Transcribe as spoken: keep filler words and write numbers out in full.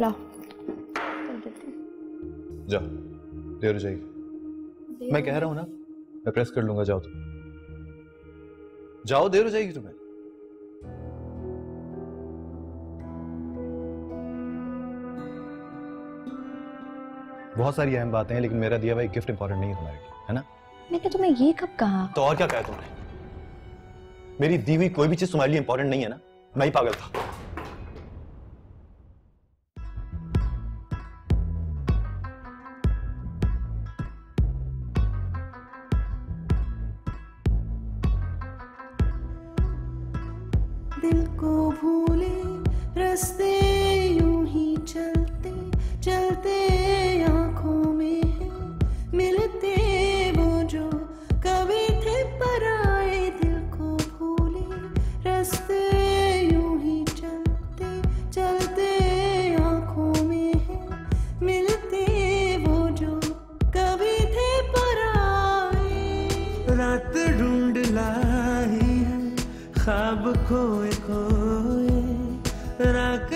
लाओ कर देती हूँ। जा, देर हो जाएगी। मैं कह रहा हूँ ना, मैं प्रेस कर लूंगा। जाओ तुम, जाओ, देर हो जाएगी तुम्हें। बहुत सारी अहम बातें हैं, लेकिन मेरा दिया भाई गिफ्ट इंपॉर्टेंट नहीं है तुम्हारे लिए, है ना? मैंने तुम्हें ये कब कहा? तो और क्या कहा तुमने? मेरी दी हुई कोई भी चीज तुम्हारे लिए इंपॉर्टेंट नहीं है ना? मैं ही पागल था। दिल को भूले रास्ते यूं ही चलते चलते, आंखों में है मिलते वो जो कभी थे पर आए। दिल को भूले रास्ते यूं ही चलते चलते, आंखों में है मिलते वो जो कभी थे पर आए। रात ढूंढ लाई है ख्वाब खोए खोए, राख